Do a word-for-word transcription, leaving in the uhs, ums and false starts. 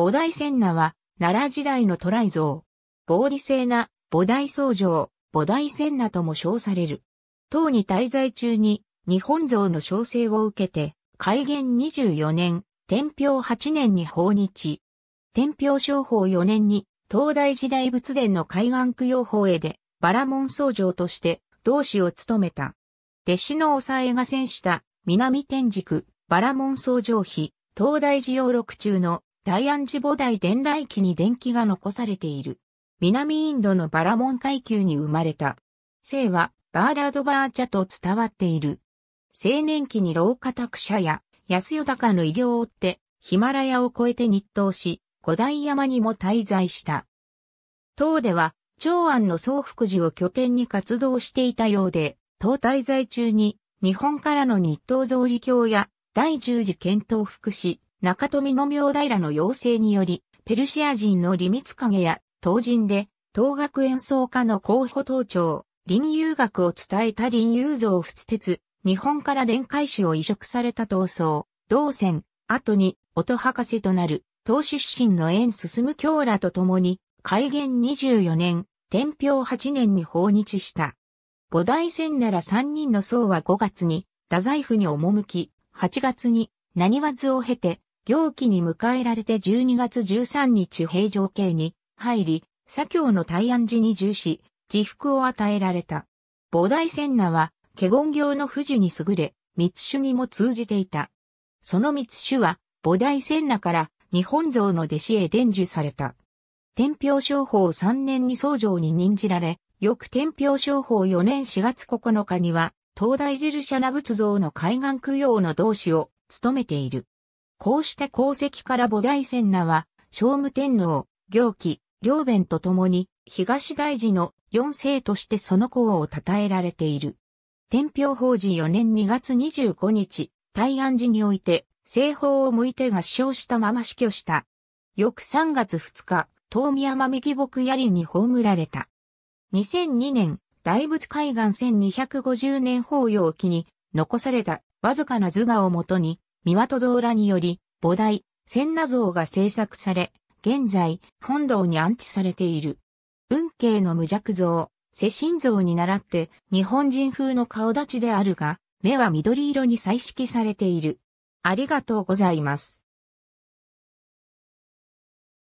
菩提仙名は、奈良時代の渡来像。菩提聖名、菩提僧正、菩提仙名とも称される。唐に滞在中に、日本像の焼成を受けて、開元にじゅうよねん、天平はちねんに訪日。天平正法よねんに、東大寺大仏殿の開眼供養法会で、婆羅門僧正として、同師を務めた。弟子の抑えが選した、南天竺、婆羅門僧正碑、東大寺要録中の、大安寺菩提伝来記に伝記が残されている。南インドの婆羅門階級に生まれた。姓は、バーラードバーチャと伝わっている。青年期に老家拓者や、安代高の偉業を追って、ヒマラヤを越えて日東し、五台山にも滞在した。唐では、長安の崇福寺を拠点に活動していたようで、唐滞在中に、日本からの日東草履教や、第十次遣唐服使、中富の名代らの要請により、ペルシア人の李密影や、唐人で、唐楽演奏家の候補唐長、林有学を伝えた林有蔵仏鉄、日本から伝海使を移植された唐僧、道仙、後に、音博士となる、唐出身の円進卿らと共に、開元にじゅうよねん、天平はちねんに訪日した。菩提仙名らさんにんの僧はごがつに、太宰府に赴き、はちがつに、何月を経て、行基に迎えられてじゅうにがつじゅうさんにち平城京に入り、左京の大安寺に住し、持服を与えられた。菩提仙名は、華厳経の付呪に優れ、密宗にも通じていた。その密宗は、菩提仙名から日本像の弟子へ伝授された。天平正法さんねんに僧正に任じられ、翌天平正法よねんしがつここのかには、東大寺盧舎那仏像の開眼供養の同師を務めている。こうした功績から菩提仙名は、聖武天皇、行基、良弁と共に、東大寺の四聖としてその功を称えられている。天平法事よねんにがつにじゅうごにち、大安寺において、西方を向いて合掌したまま死去した。翌さんがつふつか、東宮間右牧槍に葬られた。にせんにねん、大仏開眼せんにひゃくごじゅうねん法要記に、残されたわずかな図画をもとに、三輪戸堂らにより、菩提仙名像が制作され、現在、本堂に安置されている。運慶の無著像、世親像に倣って、日本人風の顔立ちであるが、目は緑色に彩色されている。ありがとうございます。